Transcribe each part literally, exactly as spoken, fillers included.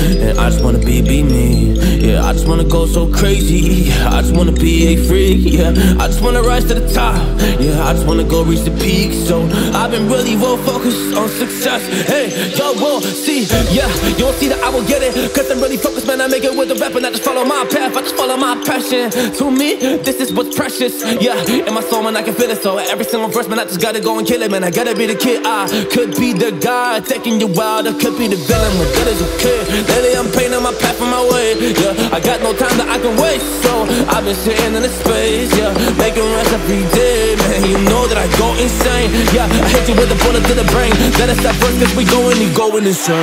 and I just wanna be, be me. Yeah, I just wanna go so crazy. I just wanna be a freak. Yeah, I just wanna rise to the top. Yeah, I just wanna go reach the peak. So I've been really well focused on success. Hey, y'all won't see. Yeah, you won't see that I will get it, cause I'm really focused, man. I make it with a rap and I just follow my path. I just follow my passion. To me, this is what's precious. Yeah, in my soul, man, I can feel it. So every single verse, man, I just gotta go and kill it, man. I gotta be the kid. I could be the guy taking you out. I could be the villain. What good is a kid? Lately, I'm painting my path on my way. Yeah, I got no time that I can waste. So I've been sitting in this space. Yeah, making rest every day, man. You know that I go insane. Yeah, I hit you with a bullet to the brain. Let us stop first, cause we going, you going insane.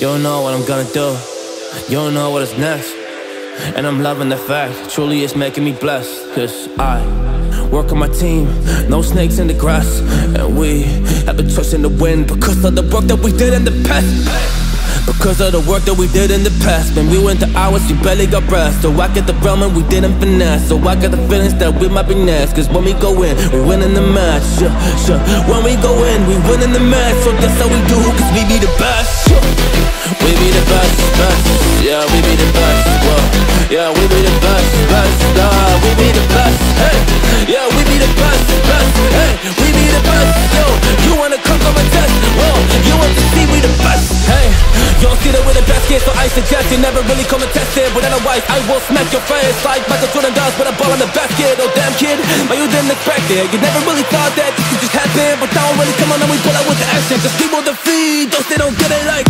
You don't know what I'm gonna do, you don't know what is next, and I'm loving the fact, truly it's making me blessed. Cause I work on my team, no snakes in the grass, and we have been trusting the wind because of the work that we did in the past. Because of the work that we did in the past, man, we went to hours, you barely got rest. So I get the realm and we didn't finesse. So I got the feelings that we might be next. Cause when we go in, we win in the match, yeah, yeah. When we go in, we win in the match. So that's how we do, cause we be the best, yeah. We be the best, best. Yeah, we be the best, yeah. Yeah, we be the best, best, yeah. We be the best, hey. Yeah, we be the best, best, hey. We be the best, yo. You wanna come from a test, whoa. You want to see we the best, hey. You don't see that we're the best kids, so I suggest you never really come and test it. But otherwise, I will smack your face like Michael Jordan does with a ball in the basket. Oh damn kid, but you didn't expect it. You never really thought that this could just happen. But now I'm really coming and we pull out with the action. Cause people defeat those they don't get it like.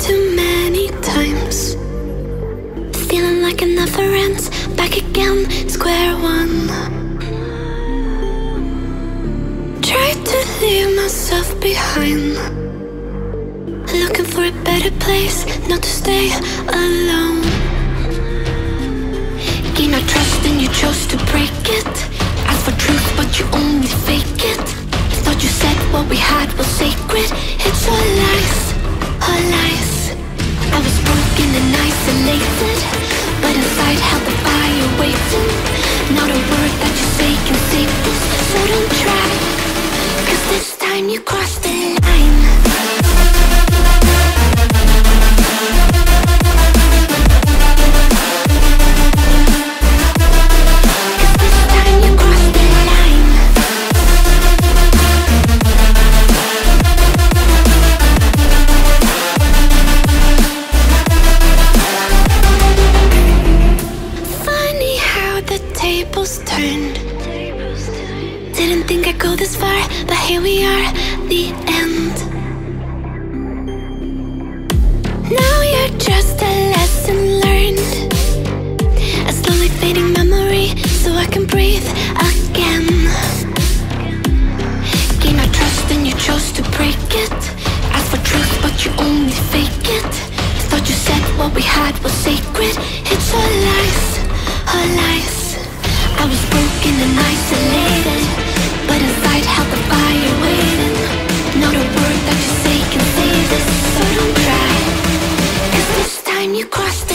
Too many times, feeling like it never ends. Back again, square one. Tried to leave myself behind, looking for a better place, not to stay alone. Gain our trust and you chose to break it. Asked for truth but you only fake it. Thought you said what we had was sacred. It's all lies. All lies. I was broken and isolated, but inside held the fire waiting. Not a word that you say can save us, so don't try, cause this time you crossed the line. Here we are, the end. Now you're just a lesson learned, a slowly fading memory, so I can breathe again. Gain our trust and you chose to break it. Asked for truth but you only fake it. Thought you said what we had was sacred. It's all lies, all lies. I was broken and isolated, but inside held the fire waiting. Not a word that you say can save us, so don't cry, cause this time you crossed.